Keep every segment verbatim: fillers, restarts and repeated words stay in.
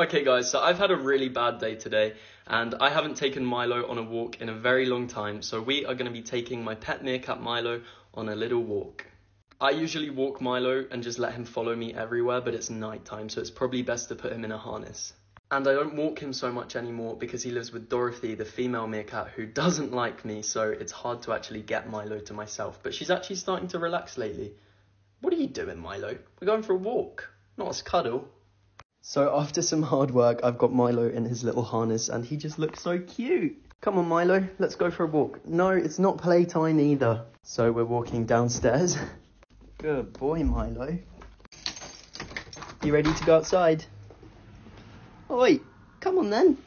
Okay guys, so I've had a really bad day today and I haven't taken Milo on a walk in a very long time, so we are going to be taking my pet meerkat Milo on a little walk. I usually walk Milo and just let him follow me everywhere, but it's night time, so it's probably best to put him in a harness. And I don't walk him so much anymore because he lives with Dorothy, the female meerkat, who doesn't like me, so it's hard to actually get Milo to myself, but she's actually starting to relax lately. What are you doing, Milo? We're going for a walk, not a cuddle. So after some hard work, I've got Milo in his little harness and he just looks so cute. Come on, Milo, let's go for a walk. No, it's not playtime either. So we're walking downstairs. Good boy, Milo. You ready to go outside? Oi, come on then.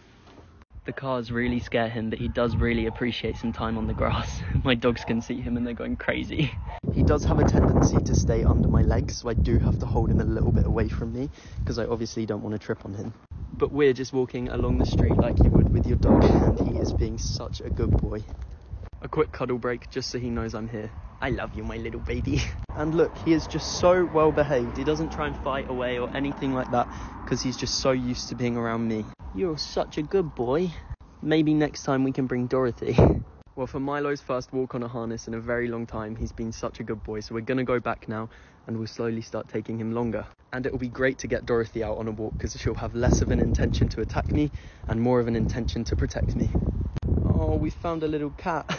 The cars really scare him, but he does really appreciate some time on the grass. My dogs can see him and they're going crazy. He does have a tendency to stay under my legs, so I do have to hold him a little bit away from me because I obviously don't want to trip on him. But we're just walking along the street like you would with your dog, and he is being such a good boy. A quick cuddle break just so he knows I'm here. I love you, my little baby. And look, he is just so well behaved. He doesn't try and fight away or anything like that because he's just so used to being around me. You're such a good boy. Maybe next time we can bring Dorothy. Well, for Milo's first walk on a harness in a very long time, he's been such a good boy, so we're gonna go back now and we'll slowly start taking him longer. And it'll be great to get Dorothy out on a walk because she'll have less of an intention to attack me and more of an intention to protect me. Oh, we found a little cat.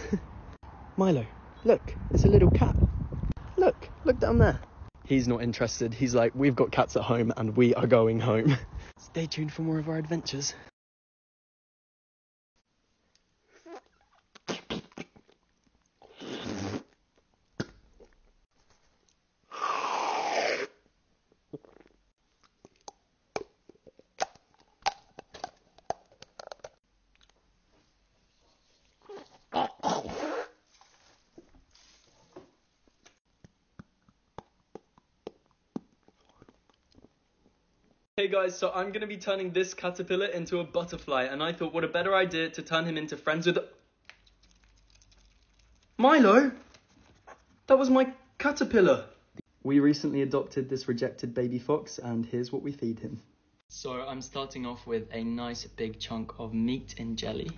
Milo, look, it's a little cat. Look, look down there. He's not interested. He's like, we've got cats at home and we are going home. Stay tuned for more of our adventures. Hey guys, so I'm going to be turning this caterpillar into a butterfly, and I thought what a better idea to turn him into friends with... Milo! That was my caterpillar! We recently adopted this rejected baby fox, and here's what we feed him. So I'm starting off with a nice big chunk of meat and jelly.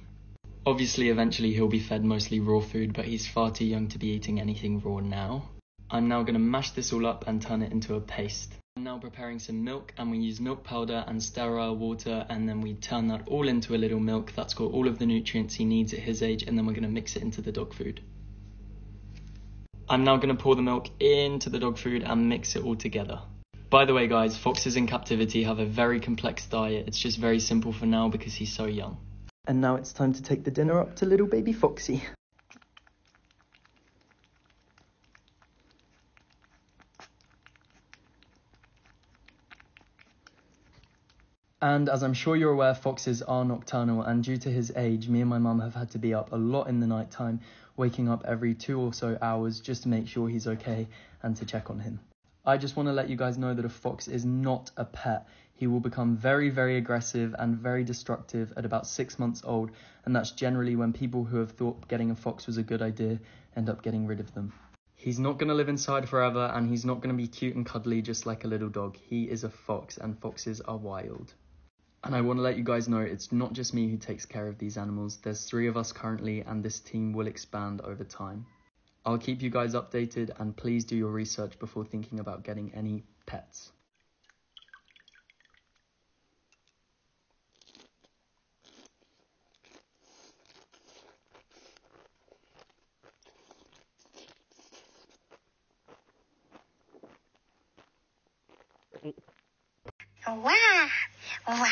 Obviously eventually he'll be fed mostly raw food, but he's far too young to be eating anything raw now. I'm now going to mash this all up and turn it into a paste. I'm now preparing some milk, and we use milk powder and sterile water, and then we turn that all into a little milk that's got all of the nutrients he needs at his age, and then we're going to mix it into the dog food. I'm now going to pour the milk into the dog food and mix it all together. By the way guys, foxes in captivity have a very complex diet. It's just very simple for now because he's so young. And now it's time to take the dinner up to little baby Foxy. And as I'm sure you're aware, foxes are nocturnal, and due to his age, me and my mum have had to be up a lot in the night time, waking up every two or so hours just to make sure he's okay and to check on him. I just want to let you guys know that a fox is not a pet. He will become very, very aggressive and very destructive at about six months old, and that's generally when people who have thought getting a fox was a good idea end up getting rid of them. He's not going to live inside forever, and he's not going to be cute and cuddly just like a little dog. He is a fox, and foxes are wild. And I want to let you guys know it's not just me who takes care of these animals. There's three of us currently, and this team will expand over time. I'll keep you guys updated, and please do your research before thinking about getting any pets. Wow! Wow!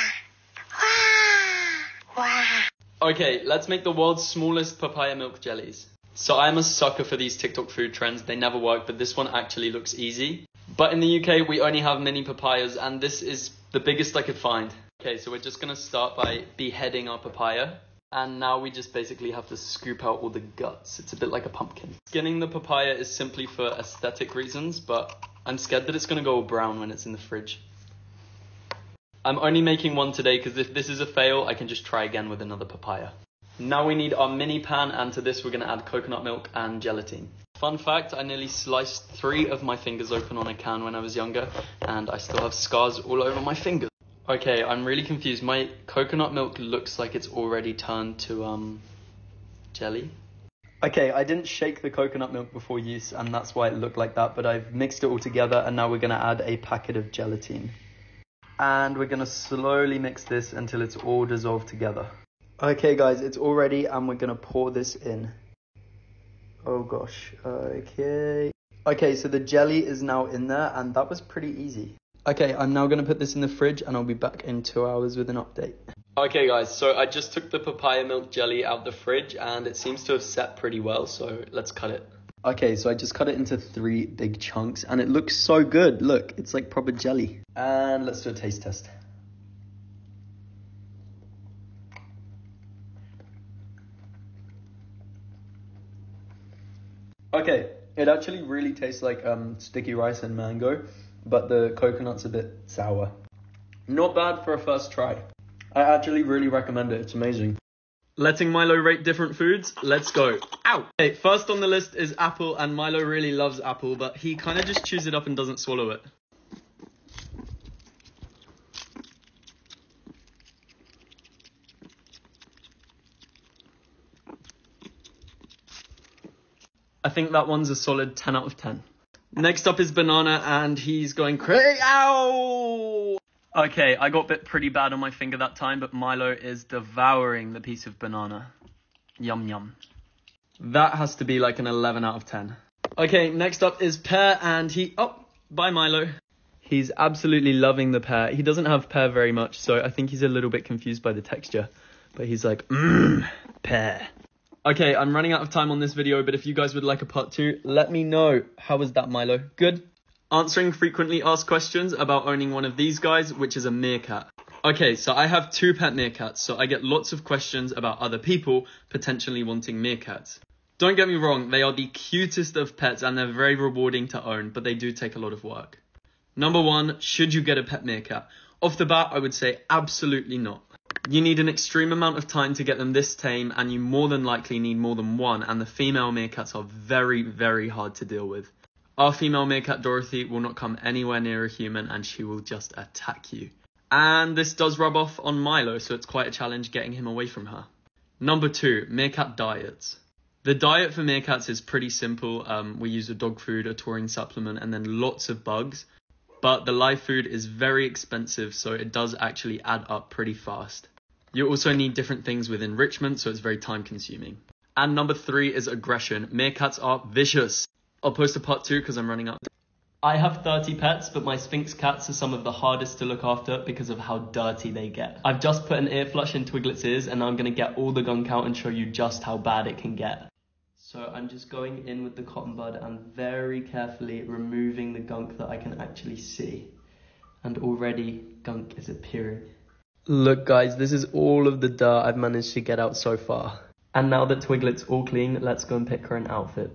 Okay, let's make the world's smallest papaya milk jellies. So I'm a sucker for these TikTok food trends. They never work, but this one actually looks easy. But in the U K, we only have mini papayas, and this is the biggest I could find. Okay, so we're just gonna start by beheading our papaya. And now we just basically have to scoop out all the guts. It's a bit like a pumpkin. Skinning the papaya is simply for aesthetic reasons, but I'm scared that it's gonna go all brown when it's in the fridge. I'm only making one today because if this is a fail, I can just try again with another papaya. Now we need our mini pan, and to this we're going to add coconut milk and gelatin. Fun fact, I nearly sliced three of my fingers open on a can when I was younger, and I still have scars all over my fingers. Okay, I'm really confused. My coconut milk looks like it's already turned to um jelly. Okay, I didn't shake the coconut milk before use, and that's why it looked like that, but I've mixed it all together, and now we're going to add a packet of gelatine. And we're going to slowly mix this until it's all dissolved together. Okay, guys, it's all ready, and we're going to pour this in. Oh, gosh. Okay. Okay, so the jelly is now in there, and that was pretty easy. Okay, I'm now going to put this in the fridge, and I'll be back in two hours with an update. Okay guys, so I just took the papaya milk jelly out the fridge and it seems to have set pretty well, so let's cut it. Okay, so I just cut it into three big chunks and it looks so good. Look, it's like proper jelly. And let's do a taste test. Okay, it actually really tastes like um, sticky rice and mango, but the coconut's a bit sour. Not bad for a first try. I actually really recommend it, it's amazing. Letting Milo rate different foods, let's go. Ow! Okay, first on the list is apple, and Milo really loves apple, but he kind of just chews it up and doesn't swallow it. I think that one's a solid ten out of ten. Next up is banana, and he's going crazy. Ow! Okay, I got bit pretty bad on my finger that time, but Milo is devouring the piece of banana. Yum, yum. That has to be like an eleven out of ten. Okay, next up is pear, and he... Oh, bye, Milo. He's absolutely loving the pear. He doesn't have pear very much, so I think he's a little bit confused by the texture. But he's like, mmm, pear. Okay, I'm running out of time on this video, but if you guys would like a part two, let me know. How was that, Milo? Good? Answering frequently asked questions about owning one of these guys, which is a meerkat. Okay, so I have two pet meerkats, so I get lots of questions about other people potentially wanting meerkats. Don't get me wrong, they are the cutest of pets and they're very rewarding to own, but they do take a lot of work. Number one, should you get a pet meerkat? Off the bat, I would say absolutely not. You need an extreme amount of time to get them this tame, and you more than likely need more than one, and the female meerkats are very, very hard to deal with. Our female meerkat, Dorothy, will not come anywhere near a human and she will just attack you. And this does rub off on Milo, so it's quite a challenge getting him away from her. Number two, meerkat diets. The diet for meerkats is pretty simple. Um, we use a dog food, a taurine supplement, and then lots of bugs. But the live food is very expensive, so it does actually add up pretty fast. You also need different things with enrichment, so it's very time consuming. And number three is aggression. Meerkats are vicious. I'll post a part two because I'm running out. I have thirty pets, but my Sphinx cats are some of the hardest to look after because of how dirty they get. I've just put an ear flush in Twiglet's ears and I'm going to get all the gunk out and show you just how bad it can get. So I'm just going in with the cotton bud and very carefully removing the gunk that I can actually see. And already gunk is appearing. Look guys, this is all of the dirt I've managed to get out so far. And now that Twiglet's all clean, let's go and pick her an outfit.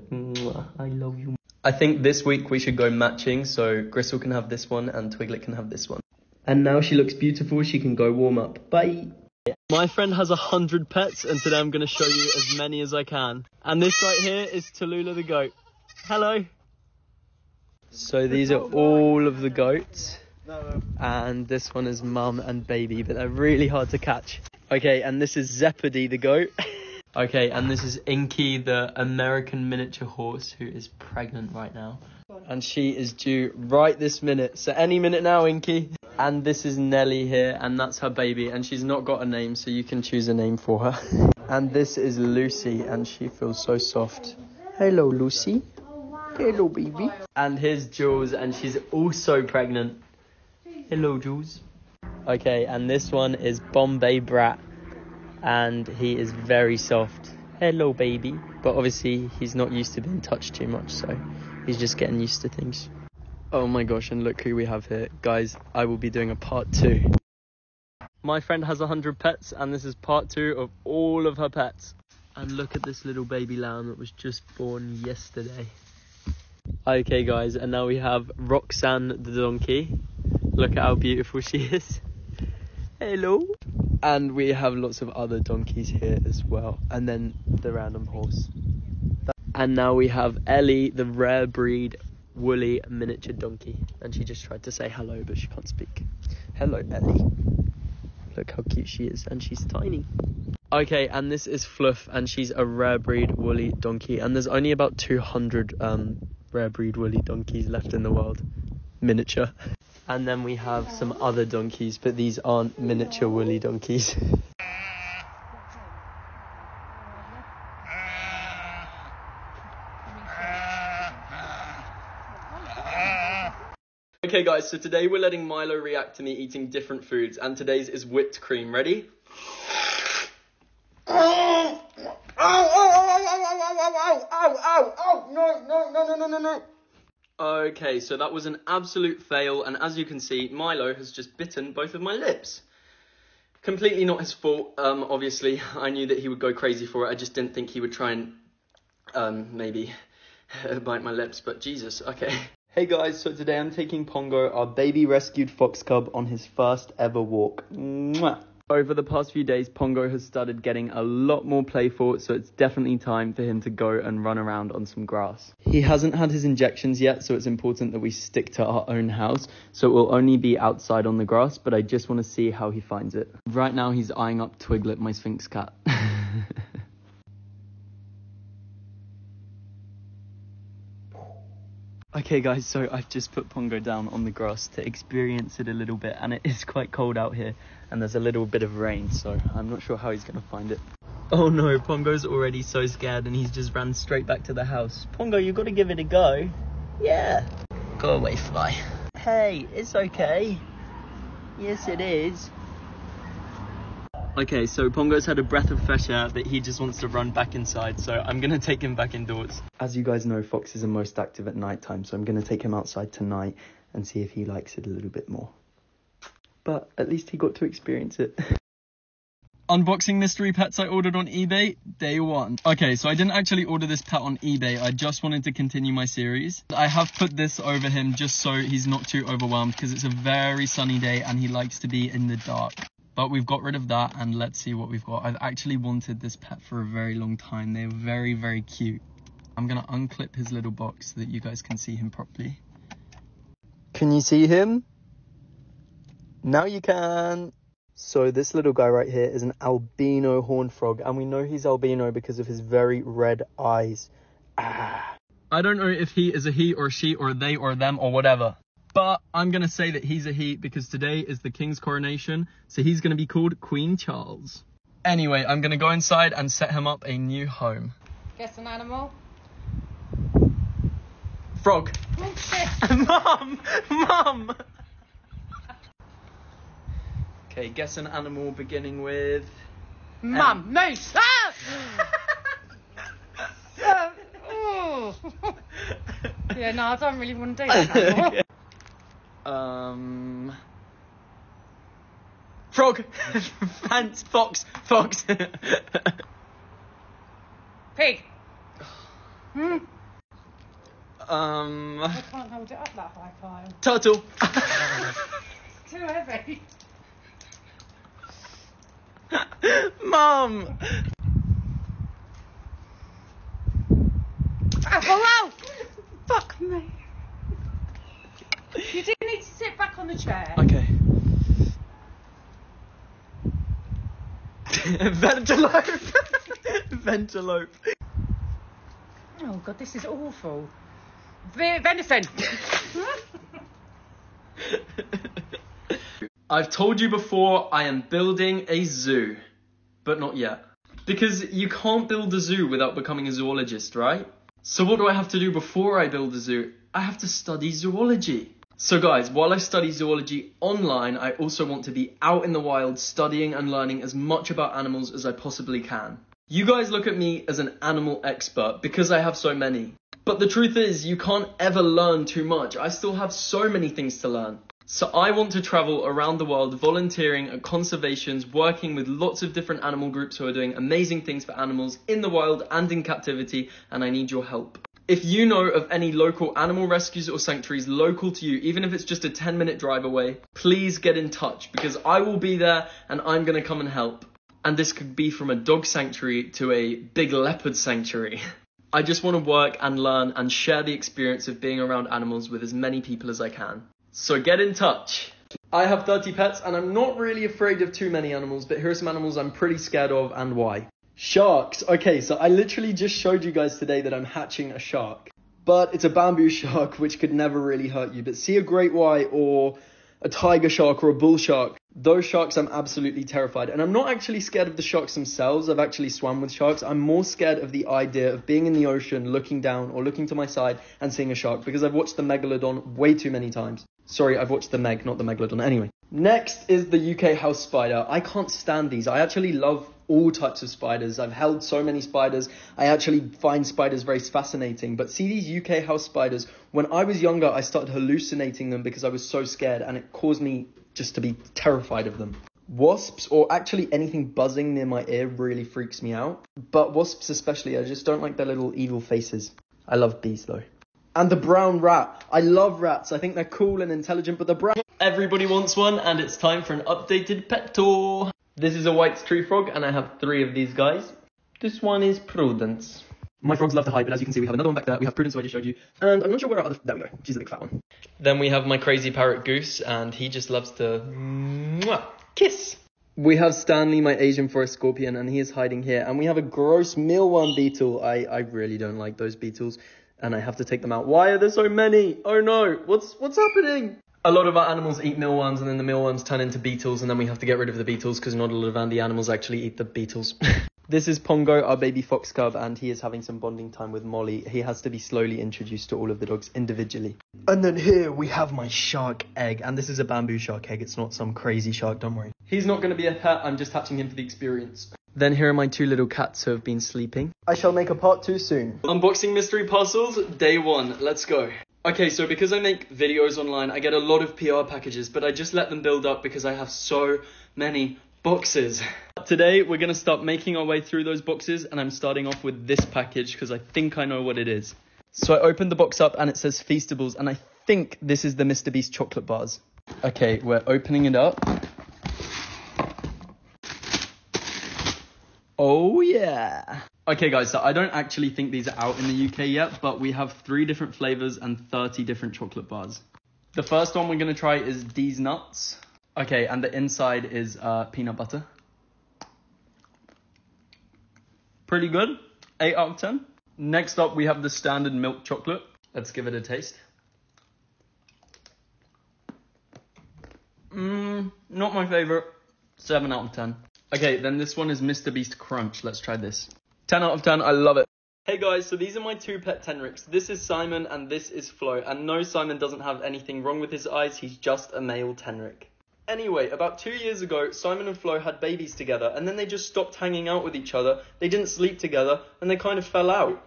I love you. I think this week we should go matching, so Gristle can have this one and Twiglet can have this one. And now she looks beautiful, she can go warm up. Bye! My friend has a hundred pets, and today I'm going to show you as many as I can. And this right here is Tallulah the goat. Hello! So these are all of the goats. And this one is mum and baby, but they're really hard to catch. Okay, and this is Zepedy the goat. Okay, and this is Inky, the American miniature horse, who is pregnant right now. And she is due right this minute. So any minute now, Inky. And this is Nelly here, and that's her baby. And she's not got a name, so you can choose a name for her. And this is Lucy, and she feels so soft. Hello, Lucy. Hello, baby. And here's Jules, and she's also pregnant. Hello, Jules. Okay, and this one is Bombay Brat. And he is very soft. Hello, baby. But obviously he's not used to being touched too much, so he's just getting used to things. Oh my gosh, and look who we have here. Guys, I will be doing a part two. My friend has one hundred pets, and this is part two of all of her pets. And look at this little baby lamb that was just born yesterday. Okay guys, and now we have Roxanne the donkey. Look at how beautiful she is. Hello. And we have lots of other donkeys here as well. And then the random horse. And now we have Ellie, the rare breed woolly miniature donkey. And she just tried to say hello, but she can't speak. Hello, Ellie. Look how cute she is, and she's tiny. Okay, and this is Fluff, and she's a rare breed woolly donkey, and there's only about two hundred um, rare breed woolly donkeys left in the world. Miniature. And then we have some other donkeys, but these aren't miniature woolly donkeys. Okay guys, so today we're letting Milo react to me eating different foods, and today's is whipped cream. Ready? Ow! Ow! Ow! Ow! Ow! Ow! Ow! No! No! No! No! No! No! Okay, so that was an absolute fail, and as you can see, Milo has just bitten both of my lips. Completely not his fault. Um, obviously, I knew that he would go crazy for it. I just didn't think he would try and um, maybe bite my lips. But Jesus, okay. Hey guys, so today I'm taking Pongo, our baby rescued fox cub, on his first ever walk. Mwah! Over the past few days, Pongo has started getting a lot more playful, so it's definitely time for him to go and run around on some grass. He hasn't had his injections yet, so it's important that we stick to our own house, so it will only be outside on the grass, but I just want to see how he finds it. Right now he's eyeing up Twiglet, my Sphinx cat. Okay guys, so I've just put Pongo down on the grass to experience it a little bit, and it is quite cold out here and there's a little bit of rain, so I'm not sure how he's gonna find it. Oh no, Pongo's already so scared and he's just ran straight back to the house. Pongo, you gotta give it a go. Yeah. Go away, fly. Hey, it's okay. Yes, it is. Okay, so Pongo's had a breath of fresh air, but he just wants to run back inside, so I'm going to take him back indoors. As you guys know, foxes are most active at night time, so I'm going to take him outside tonight and see if he likes it a little bit more. But at least he got to experience it. Unboxing mystery pets I ordered on eBay, day one. Okay, so I didn't actually order this pet on eBay. I just wanted to continue my series. I have put this over him just so he's not too overwhelmed, because it's a very sunny day and he likes to be in the dark. But we've got rid of that, and let's see what we've got. I've actually wanted this pet for a very long time. They're very, very cute. I'm going to unclip his little box so that you guys can see him properly. Can you see him? Now you can. So this little guy right here is an albino horn frog, and we know he's albino because of his very red eyes. Ah. I don't know if he is a he or she or they or them or whatever. But I'm going to say that he's a he because today is the king's coronation, so he's going to be called Queen Charles. Anyway, I'm going to go inside and set him up a new home. Guess an animal? Frog. Mum! Mum! Okay, guess an animal beginning with... Mum! Moose! Ah! Yeah, no, I don't really want to do that anymore. Yeah. Um, frog, fence, fox, fox, pig. Hmm. Um. I can't hold it up that high, Kyle. Turtle. It's too heavy. Mum. Hello. Fuck me. You do need to sit back on the chair. Okay. Ventelope! Ventelope. Oh god, this is awful. V venison! I've told you before, I am building a zoo. But not yet. Because you can't build a zoo without becoming a zoologist, right? So what do I have to do before I build a zoo? I have to study zoology. So guys, while I study zoology online, I also want to be out in the wild studying and learning as much about animals as I possibly can. You guys look at me as an animal expert because I have so many. But the truth is, you can't ever learn too much. I still have so many things to learn. So I want to travel around the world volunteering at conservations, working with lots of different animal groups who are doing amazing things for animals in the wild and in captivity, and I need your help. If you know of any local animal rescues or sanctuaries local to you, even if it's just a ten minute drive away, please get in touch because I will be there and I'm going to come and help. And this could be from a dog sanctuary to a big leopard sanctuary. I just want to work and learn and share the experience of being around animals with as many people as I can. So get in touch. I have thirty pets, and I'm not really afraid of too many animals, but here are some animals I'm pretty scared of and why. Sharks. Okay, so I literally just showed you guys today that I'm hatching a shark. But it's a bamboo shark, which could never really hurt you. But see a great white or a tiger shark or a bull shark. Those sharks I'm absolutely terrified. And I'm not actually scared of the sharks themselves. I've actually swam with sharks. I'm more scared of the idea of being in the ocean, looking down or looking to my side and seeing a shark. Because I've watched the Megalodon way too many times. Sorry, I've watched the Meg, not the Megalodon. Anyway, next is the U K house spider. I can't stand these. I actually love all types of spiders. I've held so many spiders. I actually find spiders very fascinating. But see these U K house spiders. When I was younger, I started hallucinating them because I was so scared, and it caused me just to be terrified of them. Wasps, or actually anything buzzing near my ear, really freaks me out. But wasps especially, I just don't like their little evil faces. I love bees though. And the brown rat. I love rats. I think they're cool and intelligent, but the brown... Everybody wants one, and it's time for an updated pet tour. This is a White's tree frog, and I have three of these guys. This one is Prudence. My frogs love to hide, but as you can see, we have another one back there. We have Prudence, who I just showed you. And I'm not sure where our other... There we go. She's a big fat one. Then we have my crazy parrot Goose, and he just loves to... Mwah, kiss. We have Stanley, my Asian forest scorpion, and he is hiding here. And we have a gross mealworm beetle. I, I really don't like those beetles. And I have to take them out. Why are there so many? Oh no, what's what's happening? A lot of our animals eat mealworms, and then the mealworms turn into beetles, and then we have to get rid of the beetles because not a lot of our animals actually eat the beetles. This is Pongo, our baby fox cub, and he is having some bonding time with Molly. He has to be slowly introduced to all of the dogs individually. And then here we have my shark egg, and this is a bamboo shark egg. It's not some crazy shark, don't worry. He's not going to be a pet, I'm just hatching him for the experience. Then here are my two little cats who have been sleeping. I shall make a part two soon. Unboxing mystery parcels, day one. Let's go. Okay, so because I make videos online, I get a lot of P R packages, but I just let them build up because I have so many boxes. Today, we're going to start making our way through those boxes, and I'm starting off with this package because I think I know what it is. So I opened the box up and it says Feastables, and I think this is the Mister Beast chocolate bars. Okay, we're opening it up. Oh yeah. Okay guys, so I don't actually think these are out in the U K yet, but we have three different flavors and thirty different chocolate bars. The first one we're gonna try is these nuts. Okay, and the inside is uh, peanut butter. Pretty good, eight out of ten. Next up, we have the standard milk chocolate. Let's give it a taste. Mmm, not my favorite, seven out of ten. Okay, then this one is Mister Beast Crunch. Let's try this. ten out of ten, I love it. Hey guys, so these are my two pet tenrics. This is Simon and this is Flo. And no, Simon doesn't have anything wrong with his eyes. He's just a male tenric. Anyway, about two years ago, Simon and Flo had babies together, and then they just stopped hanging out with each other. They didn't sleep together and they kind of fell out.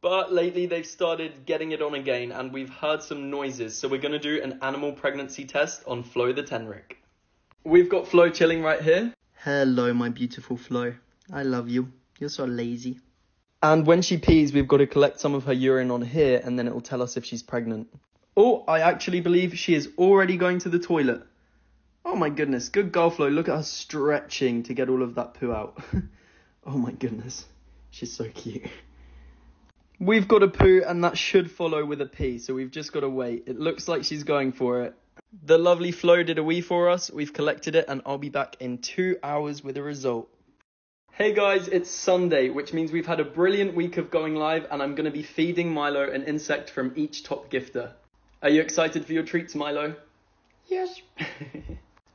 But lately they've started getting it on again, and we've heard some noises. So we're going to do an animal pregnancy test on Flo the tenric. We've got Flo chilling right here. Hello, my beautiful Flo. I love you. You're so lazy. And when she pees, we've got to collect some of her urine on here, and then it'll tell us if she's pregnant. Oh, I actually believe she is already going to the toilet. Oh my goodness. Good girl, Flo. Look at her stretching to get all of that poo out. Oh my goodness. She's so cute. We've got a poo, and that should follow with a pee, so we've just got to wait. It looks like she's going for it. The lovely Flo did a wee for us, we've collected it, and I'll be back in two hours with a result. Hey guys, it's Sunday, which means we've had a brilliant week of going live, and I'm going to be feeding Milo an insect from each top gifter. Are you excited for your treats, Milo? Yes.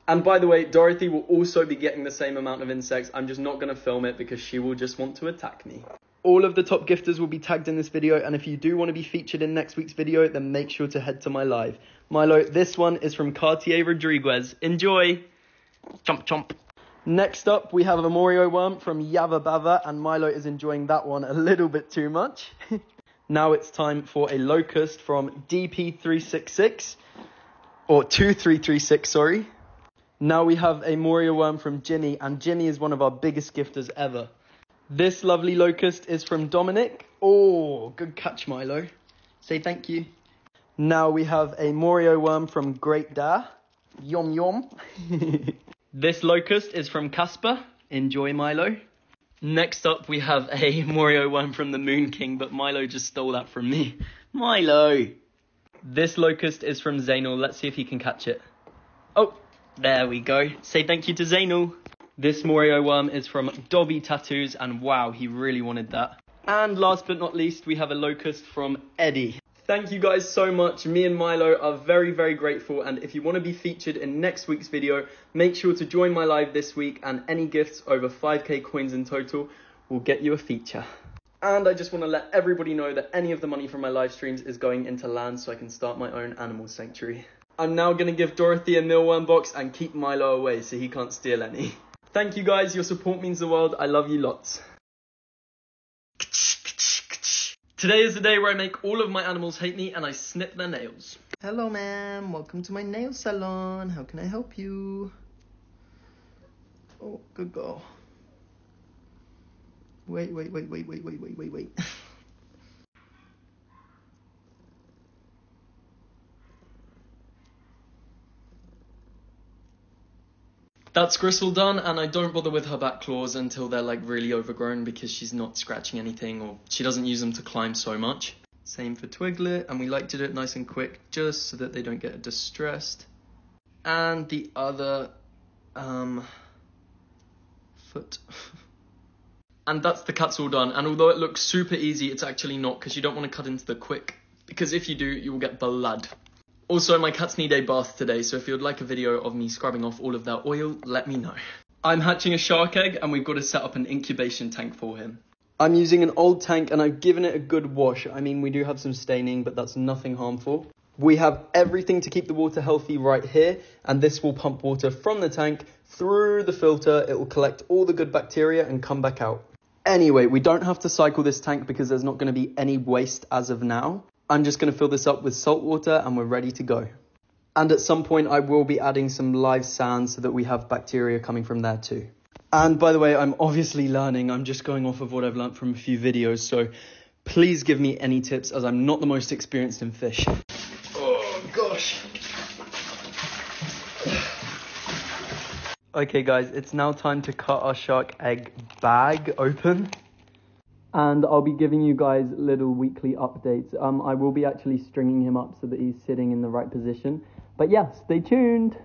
And by the way, Dorothy will also be getting the same amount of insects. I'm just not going to film it because she will just want to attack me. All of the top gifters will be tagged in this video, and if you do want to be featured in next week's video, then make sure to head to my live. Milo, this one is from Cartier Rodriguez. Enjoy! Chomp chomp. Next up, we have a Morio worm from Yava Bava, and Milo is enjoying that one a little bit too much. Now it's time for a locust from D P three six six, or two three three six, sorry. Now we have a Morio worm from Jimmy, and Jimmy is one of our biggest gifters ever. This lovely locust is from Dominic. Oh, good catch, Milo. Say thank you. Now we have a Morio worm from Great Da. Yum yum. This locust is from Casper. Enjoy, Milo. Next up, we have a Morio worm from the Moon King, but Milo just stole that from me. Milo. This locust is from Zainal. Let's see if he can catch it. Oh, there we go. Say thank you to Zainal. This Morio worm is from Dobby Tattoos, and wow, he really wanted that. And last but not least, we have a locust from Eddie. Thank you guys so much. Me and Milo are very, very grateful. And if you want to be featured in next week's video, make sure to join my live this week, and any gifts over five K coins in total will get you a feature. And I just want to let everybody know that any of the money from my live streams is going into land so I can start my own animal sanctuary. I'm now going to give Dorothy a mealworm box and keep Milo away so he can't steal any. Thank you guys. Your support means the world. I love you lots. Today is the day where I make all of my animals hate me and I snip their nails. Hello ma'am, welcome to my nail salon. How can I help you? Oh, good girl. Wait, wait, wait, wait, wait, wait, wait, wait, wait. That's Gristle done, and I don't bother with her back claws until they're like really overgrown because she's not scratching anything or she doesn't use them to climb so much. Same for Twiglet, and we like to do it nice and quick just so that they don't get distressed. And the other um, foot. And that's the cat's all done, and although it looks super easy, it's actually not, because you don't want to cut into the quick, because if you do, you will get blood. Also, my cats need a bath today, so if you'd like a video of me scrubbing off all of their oil, let me know. I'm hatching a shark egg, and we've got to set up an incubation tank for him. I'm using an old tank, and I've given it a good wash. I mean, we do have some staining, but that's nothing harmful. We have everything to keep the water healthy right here, and this will pump water from the tank through the filter. It will collect all the good bacteria and come back out. Anyway, we don't have to cycle this tank because there's not going to be any waste as of now. I'm just going to fill this up with salt water and we're ready to go. And at some point I will be adding some live sand so that we have bacteria coming from there too. And by the way, I'm obviously learning. I'm just going off of what I've learned from a few videos. So please give me any tips as I'm not the most experienced in fish. Oh gosh. Okay guys, it's now time to cut our shark egg bag open. And I'll be giving you guys little weekly updates. Um, I will be actually stringing him up so that he's sitting in the right position. But yeah, stay tuned.